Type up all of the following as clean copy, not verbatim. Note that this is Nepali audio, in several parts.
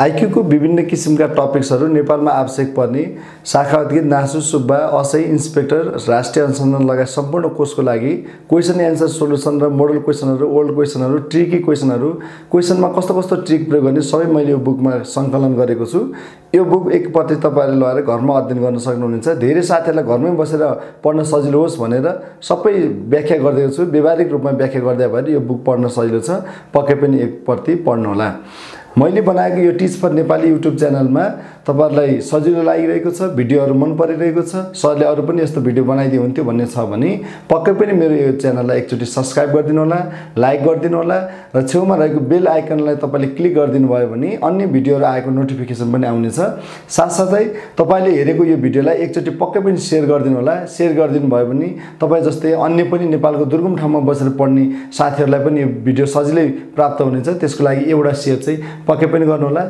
आईक्यू को विभिन्न किसिमका टपिक्सहरु नेपालमा आवश्यक पर्ने शाखा अध्ययन नासु सुब्बा असै इन्स्पेक्टर राष्ट्रिय अनुसन्धान लगायत सम्पूर्ण कोर्सको लागि क्वेशन एन्सर सोलुसन र मोडल क्वेशनहरु ओल्ड क्वेशनहरु ट्रिकी क्वेशनहरु क्वेशनमा कस्तो कस्तो ट्रिक प्रयोग गर्ने सबै मैले यो बुकमा संकलन गरेको छु। यो बुक एकपटक तपाईहरुले लएर घरमा अध्ययन गर्न सक्नुहुन्छ। धेरै साथीहरुलाई घरमै बसेर पढ्न सजिलो होस् भनेर सबै व्याख्या गरिदिएको छु। व्यवहारिक रूपमा व्याख्या गर्दा भए यो बुक पढ्न सजिलो छ। पक्कै पनि एकपटक पढ्नु होला। मैले बनाएको यो टिच फर नेपाली युट्युब च्यानलमा तपाईहरुलाई सजिलो लागिरहेको छ, भिडियोहरु मन परिरहेको छ, सरले अरु पनि यस्तो भिडियो बनाइदिए हुन्थ्यो भन्ने छ भने पक्कै पनि मेरो यो च्यानललाई एकचोटी सब्स्क्राइब गरिदिनु होला, लाइक गरिदिनु होला र छेउमा रहेको बेल आइकनलाई तपाईले क्लिक गरिदिनु भयो भने अन्य भिडियोहरु आएको नोटिफिकेसन पनि आउने छ। साथसाथै तपाईले हेरेको यो भिडियोलाई एकचोटी पक्कै पनि शेयर गरिदिनु होला। शेयर गरिदिनु भयो भने तपाई जस्तै अन्य पनि नेपालको दुर्गम ठाउँमा बसेर पढ्ने साथीहरुलाई पनि यो भिडियो सजिलै प्राप्त हुनेछ। त्यसको लागि एउटा शेयर चाहिँ पक्कै पनि गर्नु होला।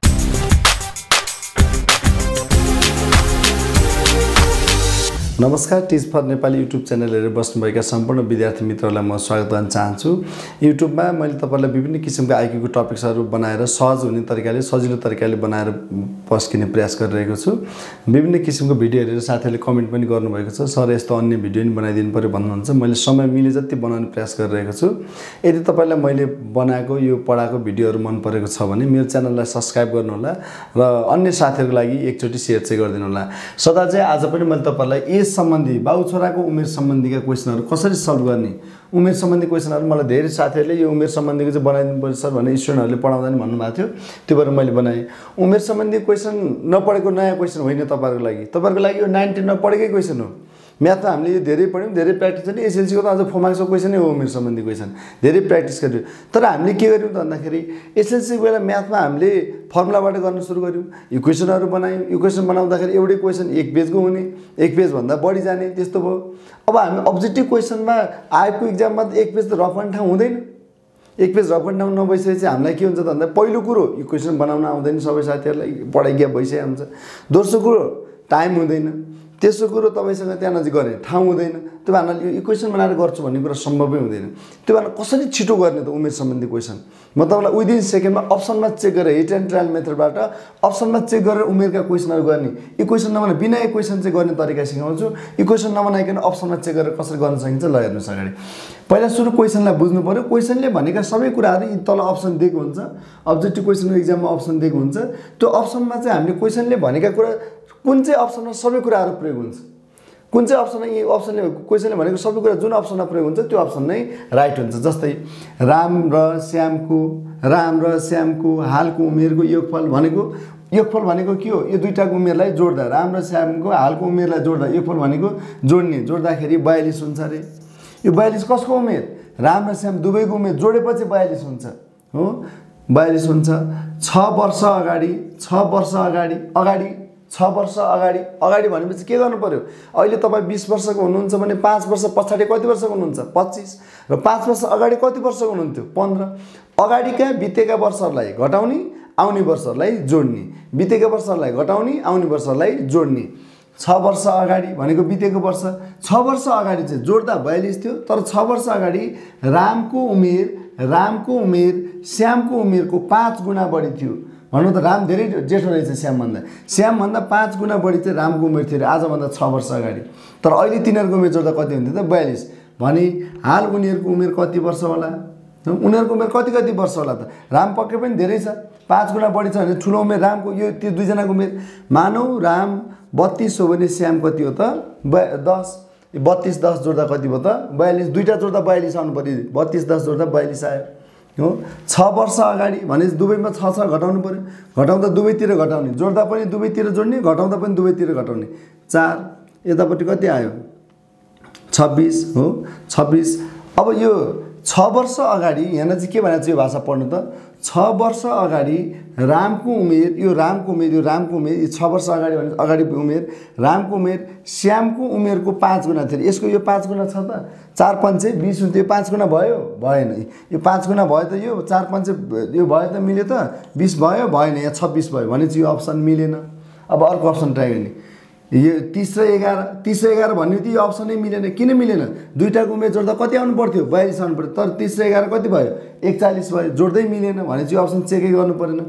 नमस्कार, teach for Nepali YouTube channel हेरेर बस्नुभएका सम्पूर्ण विद्यार्थी मित्रहरूलाई म स्वागत गर्न चाहन्छु। युट्युबमा मैले तपाईलाई विभिन्न किसिमका आईक्यूको टपिक्सहरु बनाएर सहज हुने तरिकाले, सजिलो तरिकाले बनाएर पस्किने प्रयास गरिरहेको छु। विभिन्न किसिमको भिडियो हेरेर साथीहरूले कमेन्ट पनि गर्नुभएको छ, सर यस्तो अन्य भिडियो नि बनाइदिनु पर्यो भन्नुहुन्छ। मैले समय मिले जति बनाउने प्रयास गरिरहेको छु। यदि तपाईलाई मैले बनाएको यो पढाएको भिडियोहरु मन परेको छ भने मेरो च्यानललाई सब्स्क्राइब गर्नु होला र अन्य साथीहरुको लागि एकचोटी शेयर चाहिँ गरिदिनु होला। सदा चाहिँ आज पनि मैले तपाईलाई सम्बन्धी बाउ छोराको उमेर सम्बन्धीका क्वेशनहरु कसरी सल्भ गर्ने, उमेर सम्बन्धी क्वेशनहरु मलाई धेरै साथीहरुले यो उमेर सम्बन्धीको चाहिँ बनाइदिनु पर्छ भने स्टुडेन्टहरुले पढाउँदा नि भन्नुभएको थियो। त्यो भएर मैले बनाएँ। उमेर सम्बन्धी क्वेशन नपढेको नयाँ क्वेशन होइन तपाईहरुको लागि। तपाईहरुको लागि यो 9-10 नपढेकै क्वेशन हो। म्याथ त हामीले यो धेरै पढ्यौं, धेरै प्र्याक्टिस गर्ने। एसएलसी को त आज 4 मार्क्सको क्वेशन हो उमेर सम्बन्धी क्वेशन, धेरै प्र्याक्टिस गर्यो। तर हामीले के गर्यौं भन्दाखेरि एसएलसी को बेला म्याथमा हामीले फर्मुलाबाट गर्न सुरु गर्यौं, यो क्वेशनहरु बनायौं। यो क्वेशन बनाउँदाखेरि एउटै क्वेशन एक पेजको हुने, एक पेज भन्दा बढी जाने, त्यस्तो भयो। अब हामी अब्जेक्टिभ क्वेशनमा आएको एक्जाममा एक पेज त रफ एन्ड ठाउँ हुँदैन। एक पेज रफ एन्ड ठाउँ नभइसकेपछि हामीलाई के हुन्छ भन्दा पहिलो कुरो यो क्वेशन बनाउन आउँदैन, सबै साथीहरुलाई पढाइ ग्याप भइसक्या हुन्छ। दोस्रो कुरो टाइम हुँदैन, तेस्रो कुरो तपाईसँग त्यहाँ नजिक गर्ने ठाउँ हुँदैन। त्यो भन्नाले यो इक्वेसन बनाएर गर्छु भन्ने कुरा सम्भवै हुँदैन। त्यो भन्नाले कसरी छिटो गर्ने त उमेर सम्बन्धी क्वेशन? म तपाईलाई विदिन सेकेन्डमा अप्सनमा चेक गरेर हिट एन्ड ट्रायल मेथडबाट अप्सनमा चेक गरेर उमेरका क्वेशनहरु गर्ने। यो क्वेशन नबनाए बिना यो क्वेशन चाहिँ गर्ने तरिका सिकाउँछु। यो क्वेशन नबनाइकन अप्सनमा चेक गरेर कसरी गर्न सकिन्छ ल हेर्नुस अगाडि। पहिला सुरु क्वेशनलाई बुझ्नु पर्यो। क्वेशनले भनेका सबै कुराहरु यी तल अप्सन दिएको हुन्छ। अब्जेक्टिभ क्वेशनको एक्जाममा अप्सन दिएको हुन्छ। त्यो अप्सनमा चाहिँ हामीले क्वेशनले भनेका कुरा कुन चाहिँ अप्सनमा सबै कुराहरु प्रयोग हुन्छ, कुन चाहिँ अप्सनमा यो अप्सनले क्वेशनले भनेको सबै कुरा जुन अप्सनमा प्रयोग हुन्छ त्यो अप्सन नै राइट हुन्छ। जस्तै राम र श्यामको हालको उमेरको योगफल भनेको के हो? यो दुईटाको उमेरलाई जोड्दा, राम र श्यामको हालको उमेरलाई जोड्दा योगफल भनेको जोड्दाखेरि 42 हुन्छ रे। यो 42 कसको उमेर? राम र श्याम दुबैको उमेर जोडेपछि 42 हुन्छ हो, 42 हुन्छ। 6 वर्ष अगाडि भनेपछि के गर्नु पर्यो? अहिले तपाई 20 वर्षको हुनुहुन्छ भने 5 वर्ष पछाडी कति वर्षको हुनुहुन्छ? 25। र 5 वर्ष अगाडि कति वर्षको हुनुहुन्थ्यो? 15। अगाडिका बितेका वर्षहरुलाई घटाउने, आउने वर्षहरुलाई जोड्ने, बितेका वर्षहरुलाई घटाउने, आउने वर्षहरुलाई जोड्ने। 6 वर्ष अगाडि भनेको बितेको वर्ष। 6 वर्ष अगाडि चाहिँ जोड्दा 42 थियो, तर 6 वर्ष अगाडि रामको उमेर श्यामको उमेरको 5 गुणा बढी थियो। भन्नु त राम धेरै जेठो रहेछ श्यामभन्दा 5 गुणा बढी चाहिँ रामको उमेर थियो आजभन्दा 6 वर्ष अगाडि। तर अहिले तिनीहरूको उमेर जोड्दा कति हुन्थ्यो त? 42। भने हाल उनीहरूको उमेर कति वर्ष होला? उनीहरूको उमेर कति वर्ष होला त? राम पक्कै पनि धेरै छ, 5 गुणा बढी छ भने ठुलो उमेर रामको। यो त्यो दुईजनाको उमेर मानौ राम 32 हो भने श्याम कति हो त? 10। 32 10 जोड्दा कति भयो त? 42। दुईटा जोड्दा 42 आउनु पर्यो। 32 10 जोड्दा 42 आयो हो। 6 वर्ष अगाडि भने दुबईमा 6 घटाउनु पर्यो, घटाउँदा दुबईतिर घटाउने, जोड्दा पनि दुबईतिर जोड्ने, घटाउँदा पनि दुबईतिर घटाउने। 4 यतापट्टि कति आयो? 26 हो, 26। अब यो 6 वर्ष अगाडि यहाँ चाहिँ के भनेको छ यो भाषा पढ्नु त? 6 वर्ष अगाडि रामको उमेर यो 6 वर्ष अगाडि भने अगाडि उमेर रामको उमेर श्यामको उमेरको 5 गुणा थियो। यसको यो 5 गुणा छ त? 4 5 20 हुन्थ्यो, 5 गुणा भयो? भएन। यो 5 गुणा भयो त? यो 4 5 यो भयो त? मिल्यो त? 20 भयो? भएन। यहाँ 26 भयो भनेपछि यो अप्सन मिलेन। अब अर्को अप्सन ट्राई गर्ने। यो 30 र 11 भन्ने त्यो अप्सनै मिलेन किन मिलेन दुईटाको उमेर जोड्दा कति आउनु पर्थ्यो 42 आउनु पर्यो तर 30 र 11 कति भयो 41 भयो जोड्दै मिलेन भने चाहिँ यो अप्सन चेकै गर्नु परेन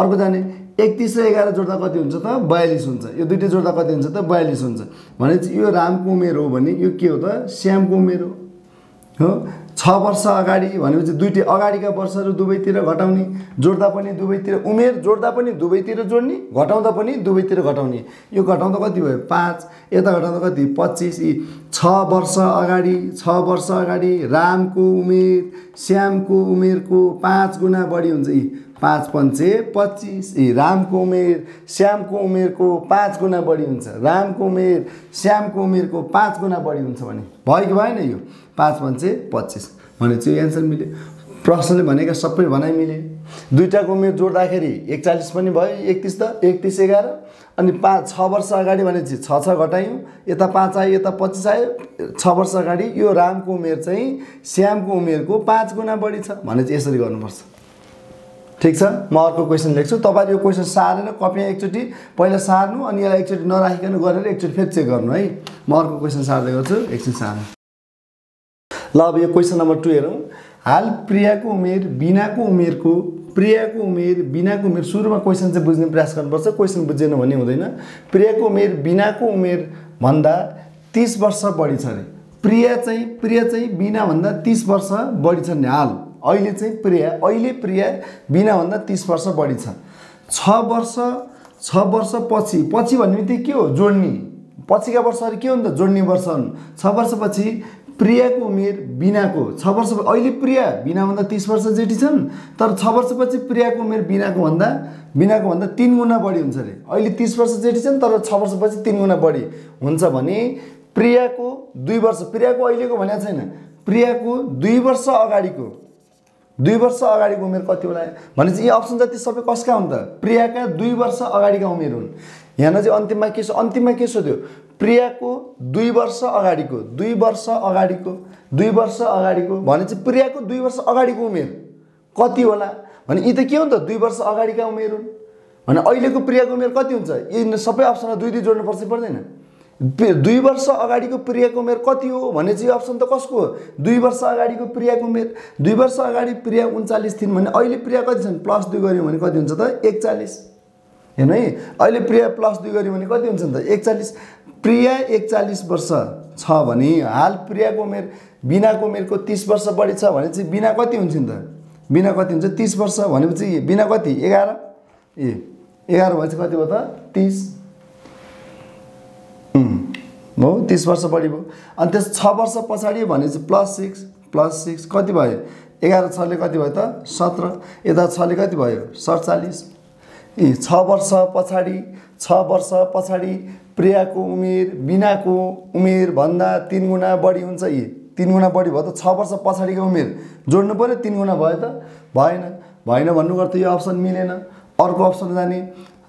अर्को जाने 31 र 11 जोड्दा कति हुन्छ त 42 हुन्छ यो दुईटै जोड्दा कति हुन्छ त 42 हुन्छ भने यो रामको उमेर हो भने यो के हो त श्यामको उमेर हो 6 वर्ष अगाडि भनेपछि दुईटै अगाडिका वर्षहरु दुवैतिर घटाउने जोड्दा पनि दुवैतिर उमेर जोड्दा पनि दुवैतिर जोड्ने घटाउँदा पनि दुवैतिर घटाउने यो घटाउँदा कति भयो 5 यता घटाउँदा कति 25 यी 6 वर्ष अगाडि रामको उमेर श्यामको उमेरको 5 गुणा बढी हुन्छ यी 5 × 5 = 25 यी रामको उमेर श्यामको उमेरको 5 गुणा बढी हुन्छ रामको उमेर श्यामको उमेरको 5 गुणा बढी हुन्छ भने भयो कि भएन यो 5 × 5 = 25 भने चाहिँ आन्सर मिल्यो प्रश्नले भनेका सबै भनाइ मिले दुईटाको उमेर जोड्दाखेरि 41 पनि भयो 31 त 31 11 अनि 6 वर्ष अगाडि भने चाहिँ 6 घटायौ यता 5 आयो यता 25 आयो 6 वर्ष अगाडि यो रामको उमेर चाहिँ श्यामको उमेरको 5 गुणा बढी छ भने चाहिँ यसरी गर्नुपर्छ ठीक छ म अर्को क्वेशन लेख्छु तपाईहरु यो क्वेशन सारेर कपीमा एकचोटी पहिला सार्नु अनि यसलाई एकचोटी नराखिकन गरेर एकचोटी फेरि चेक गर्नु है म अर्को क्वेशन सार्दै गर्छु एकछिन सार्नु ल अब यो क्वेशन नम्बर 2 हेरौं हाल प्रियाको उमेर बिनाको उमेर सुरुमा क्वेशन चाहिँ बुझ्ने प्रयास गर्नुपर्छ क्वेशन बुझेन भने हुँदैन प्रियाको उमेर बिनाको उमेर भन्दा 30 वर्ष बढी छ रे प्रिया चाहिँ बिना भन्दा 30 वर्ष बढी छ नि हाल अहिले चाहिँ अहिले प्रिया बिना भन्दा 30 वर्ष बढी छ 6 वर्ष पछि भन्नेबित्तिकै के हो जोड्नी पछिका वर्षहरु के हुन्छ जोड्ने वर्ष हुन् 6 वर्षपछि प्रियाको उमेर बिनाको 6 वर्ष अहिले प्रिया बिना भन्दा 30 वर्ष जेठी छन् तर 6 वर्षपछि प्रियाको उमेर बिनाको भन्दा 3 गुणा बढी हुन्छ रे अहिले 30 वर्ष जेठी छन् तर 6 वर्षपछि 3 गुणा बढी हुन्छ भने प्रियाको 2 वर्ष प्रियाको अहिलेको भनेको छैन प्रियाको 2 वर्ष अगाडिको उमेर कति होला भने चाहिँ यो अप्सन जति सबै कसका हुन् त प्रियाका 2 वर्ष अगाडिका उमेर हुन् यहाँ चाहिँ अन्तिममा के सोध्यो प्रियाको 2 वर्ष अगाडिको भने चाहिँ प्रियाको 2 वर्ष अगाडिको उमेर कति होला भने इ त के हो त 2 वर्ष अगाडिका उमेर हुन् भने अहिलेको प्रियाको उमेर कति हुन्छ यी सबै अप्सनमा दुई जोड्नु पर्छ पर्दैन 2 वर्ष अगाडिको प्रियाको उमेर कति हो भने चाहिँ यो अप्सन त कसको हो 2 वर्ष अगाडिको प्रियाको उमेर 2 वर्ष अगाडि प्रिया 39 थिइन् भने अहिले प्रिया कति छन् +2 गर्यो भने कति हुन्छ त 41 हैन है अहिले प्रिया +2 गर्यो भने कति हुन्छ त 41 प्रिया 41 वर्ष छ भने हाल प्रियाको उमेर बिनाको उमेरको 30 वर्ष बढी छ भने चाहिँ बिना कति हुन्छ नि त बिना कति हुन्छ 30 वर्ष भनेपछि बिना कति 11 ए 11 भएपछि कति हो त 30 हो 30 वर्ष बढी भयो अनि त्यस 6 वर्ष पछाडी भने चाहिँ +6 कति भयो 11 6 ले कति भयो त 17 यता 6 ले कति भयो 47 ए 6 वर्ष पछाडी प्रियाको उमेर बिनाको उमेर भन्दा 3 गुणा बढी हुन्छ यी 3 गुणा बढी भयो त 6 वर्ष पछाडीको उमेर जोड्नु पर्यो 3 गुणा भयो त भएन भन्नु गर्थे यो अप्सन मिलेन अर्को अप्सन जाने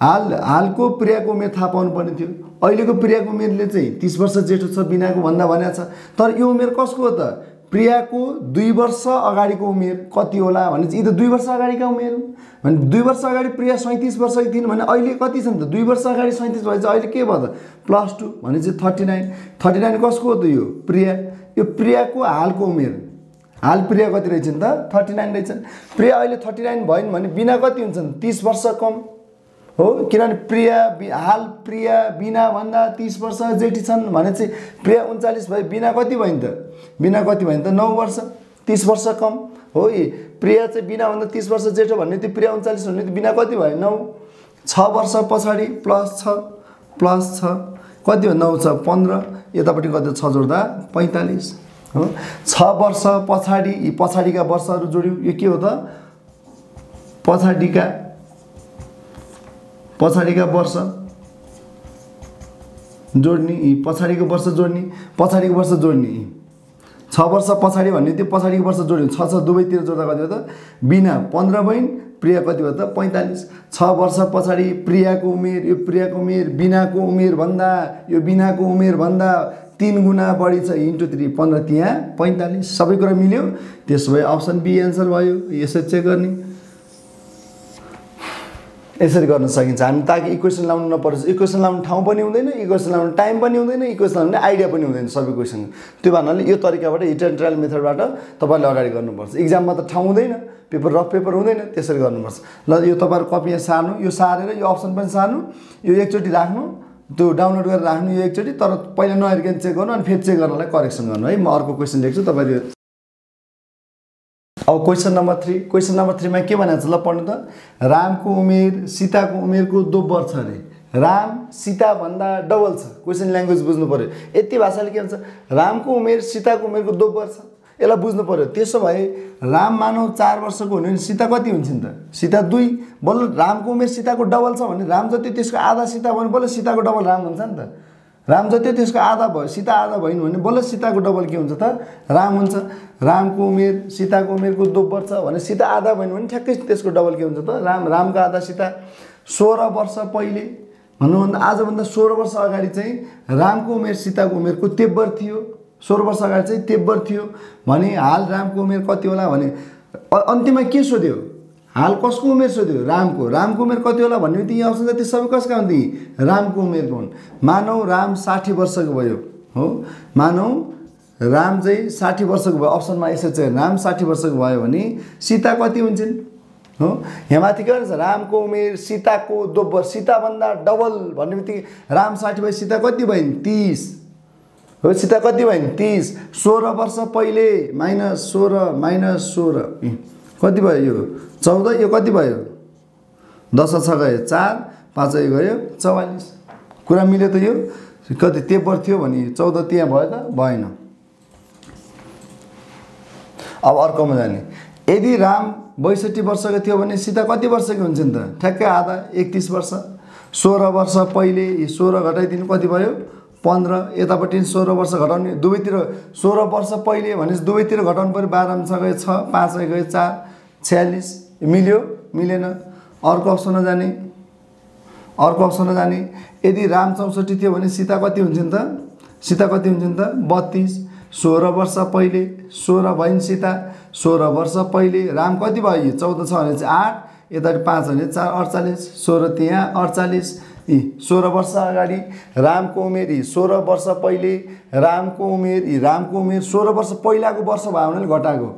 हालको प्रियाको उमेर थाहा पाउनु पर्ने थियो अहिलेको प्रियाको उमेरले चाहिँ 30 वर्ष जेठो छ बिनाको भन्दा भनेछ तर यो उमेर कसको हो त प्रियाको 2 वर्ष अगाडिको उमेर कति होला भने चाहिँ इ त 2 वर्ष अगाडिका उमेर भने 2 वर्ष अगाडि प्रिया 37 वर्षकी थिइन् भने अहिले कति छन् त 2 वर्ष अगाडि 37 भएछ अहिले के भयो त +2 भने चाहिँ 39 कसको हो त यो प्रिया यो प्रियाको हालको उमेर हाल प्रिया कति रहेछन् त 39 रहेछन् प्रिया अहिले 39 भइन् भने बिना कति हुन्छन् 30 वर्ष कम हो किनभने हाल प्रिया बिना भन्दा 30 वर्ष जेठी छन् भने चाहिँ प्रिया 39 भए बिना कति भइन् त 9 वर्ष 30 वर्ष कम हो यी प्रिया चाहिँ बिना भन्दा 30 वर्ष जेठो भन्ने त्यो प्रिया 39 भन्ने त्यो बिना कति भयो 9 6 वर्ष पछाडी +6 कति हो 9 छ 15 यतापटि कति 6 जोड्दा 45 हो 6 वर्ष पछाडी यी पछाडीका वर्षहरु जोड्यौ यो के हो त पछाडीका वर्ष जोड्नी पछाडीको वर्ष जोड्नी 6 वर्ष पछाडी भन्ने त्यो पछाडीको वर्ष जोड्यो 6 दुवैतिर जोड्दा कति हो त बिना 15 भइन् प्रिया कति भयो त 45 6 वर्ष पछाडी यो प्रियाको उमेर बिनाको उमेर भन्दा 3 गुणा बढी छ × 3 15 त्यहाँ 45 सबै कुरा मिल्यो त्यसो भए अप्सन बी आन्सर भयो यसो चेक गर्ने यसरी गर्न सकिन्छ हामी ताकि इक्वेसन लाउनु नपरोस् इक्वेसन लाउनु ठाउँ पनि हुँदैन इक्वेसन लाउनु टाइम पनि हुँदैन इक्वेसन लाउनु आइडिया पनि हुँदैन सबै क्वेसन त्यो भन्नाले यो तरिकाबाट हिट एन्ड ट्रायल मेथडबाट तपाईले अगाडि गर्नुपर्छ एग्जाममा त ठाउँ हुँदैन पेपर रफ पेपर हुँदैन त्यसरी गर्नुपर्छ ल यो तपाईहरु कपीमा सार्नु यो सारेर यो अप्सन पनि सार्नु यो एकचोटी राख्नु त्यो डाउनलोड गरेर राख्नु यो एकचोटी तर पहिले नहेर्कन चेक गर्नु अनि फेरि चेक गर्नलाई करेक्सन गर्नु है म अर्को क्वेशन लेख्छु तपाईहरु अब क्वेशन नंबर 3 में के भनेछ ल पढ्नु त राम को उमेर सीता को उमेर को दोब्बर छ रे राम सीता भन्दा डबल छ क्वेशन ल्याङ्ग्वेज बुझ्नु पर्यो यति भाषाले के हुन्छ राम को उमेर सीता को उमेर को दोब्बर छ एला बुझ्नु पर्यो त्यसो भए राम मानौ 4 वर्ष को हुनु सीता कति हुन्छ नि त सीता 2 बल्ल राम को उमेर सीता को डबल छ भने राम जति त्यसको आधा सीता भने बल्ल सीता को डबल राम हुन्छ नि त राम जति त्यसको आधा भयो सीता आधा भइन भने बल्ल सीता को डबल के हुन्छ त राम हुन्छ राम को उमेर सीता को उमेर को दोब्बर छ भने सीता आधा भइन भने ठ्याक्कै त्यसको डबल के हुन्छ त राम राम को आधा सीता 16 वर्ष पहिले भन्नु भन्दा आज भन्दा 16 वर्ष अगाडि चाहिँ राम को उमेर सीता को उमेर को 73 थियो 16 वर्ष अगाडि चाहिँ 73 थियो भने हाल राम को उमेर कति होला भने अन्तिममा के सोध्यो हाल कसको उमेर सोध्यो राम को उमेर कति होला भन्ने बित्तिकै अप्सन जति सबै कसका हुन्थे राम को उमेर कोन मानौ राम 60 वर्षको भयो हो मानौ राम चाहिँ 60 वर्षको भयो अप्सनमा यसो चाहिँ राम 60 वर्षको भयो भने सीता कति हुन्छिन् हो यहाँमाथि के भन्छ राम को उमेर सीता को दोब्बर सीता भन्दा डबल भन्ने बित्तिकै राम 60 भए सीता कति भइन् 30 हो सीता कति भइन् 30 16 वर्ष पहिले -16 कति भयो 14 यो कति भयो 10 छ गयो 4 5 गयो 44 कुरा मिल्यो त यो कति 73 थियो भने 14 त्यहाँ भयो त भएन अब अर्कोमा जाने यदि राम 62 वर्षको थियो भने सीता कति वर्षको हुन्छ नि त ठ्याक्कै आधा 31 वर्ष 16 वर्ष पहिले 16 घटाइदिनु कति भयो 15 यतापटि 16 वर्ष घटाउने दुवैतिर 16 वर्ष पहिले भने दुवैतिर घटाउनु पर्यो 12 छ गए 6 5 गए 4 46 मिल्यो मिलेन अर्को अप्सनमा जाने यदि राम 64 थियो भने सीता कति हुन्छ नि त 32 16 वर्ष पहिले 16 भइन सीता 16 वर्ष पहिले राम कति भयो 14 छ भने 8 यतापटि 5 भने 4 48 16 त्यहाँ 48 16 वर्ष अगाडि राम को उमेर 16 वर्ष पहिले राम को उमेर 16 वर्ष पहिलाको वर्ष भावनाले घटाको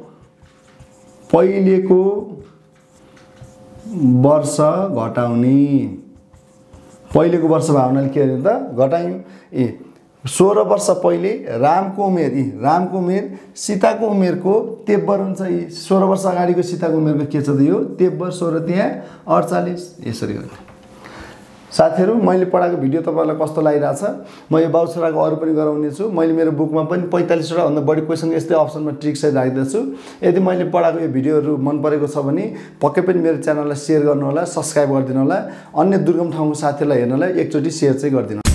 पहिलेको वर्ष घटाउने पहिलेको वर्ष भावनाले के गर्यो त घटायौ 16 वर्ष पहिले राम को उमेर सीता को उमेर को 73 हुन्छ 16 वर्ष अगाडिको सीता को उमेर के छ त यो 73 16 त्यहाँ 48 यसरी गर्नु साथीहरु मैले पढाएको भिडियो तपाईहरुलाई कस्तो लागिराछ म यो बाउछराको अरु पनि गराउने छु मैले मेरो बुकमा पनि 45 वटा भन्दा बढी क्वेशन यस्तै अप्सनमा ट्रिक सहित राख्दैछु यदि मैले पढाएको यो भिडियोहरु मन परेको छ भने पक्कै पनि मेरो च्यानललाई शेयर गर्नु होला सब्स्क्राइब गरिदिनु होला अन्य दुर्गम ठाउँको साथीहरुलाई हेर्नलाई एकचोटी शेयर चाहिँ गरिदिनु